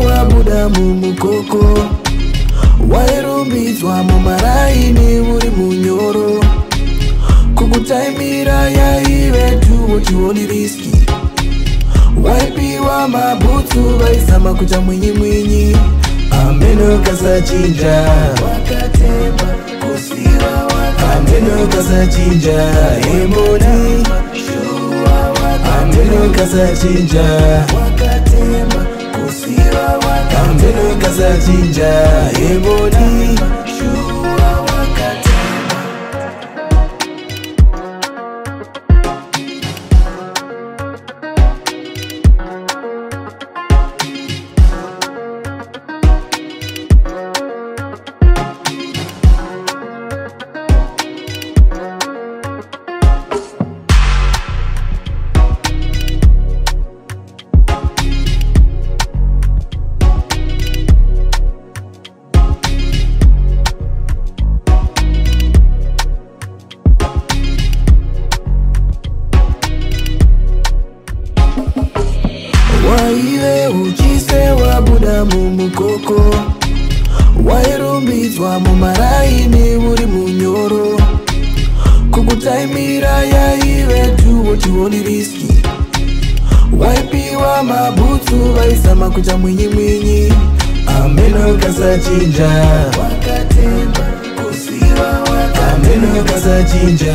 wabuda mumukoko waerumbizwa mu marayini muri munyoro kugutaimira yaibetu wotuoni riski waipiwa mabutu baisama kuja mwinyimwinyi ameno kasachinja wakatema kusiwa wakatema ameno kasachinja emoni ameno kasachinja wakatema kusiwa wakatema ameno kasachinja emoni Iwe uchise wabuda mumukoko wairumbizwa mu marayini muri munyoro kugutaimira yaibetu wotuoni riski waipiwa mabutu baisama kuja mwinyimwinyi ameno kasachinja wakatema kusiwa wakatema ameno kasachinja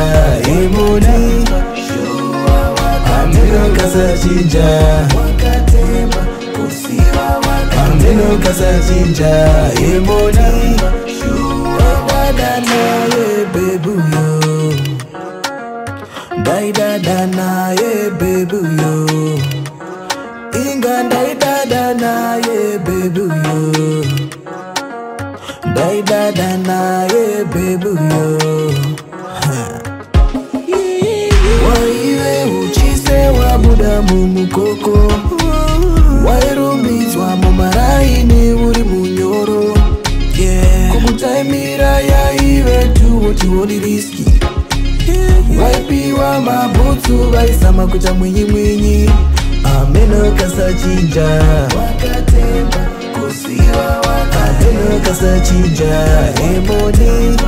emoni ameno kasachinja wakatema kusiwa wakatema ameno kasachinja emoni shuwa wadanaye bebuyo daidadanaye bebuyo inga daidadanaye bebuyo daidadanaye bebuyo wabuda mumukoko wairumbizwa mu marayini muri munyoro kugutaimira yaibetu wotuoni riski waipiwa mabutu baisama kuja mwinyimwinyi ameno kasachinja wakatema kusiwa wakatema ameno kasachinja emoni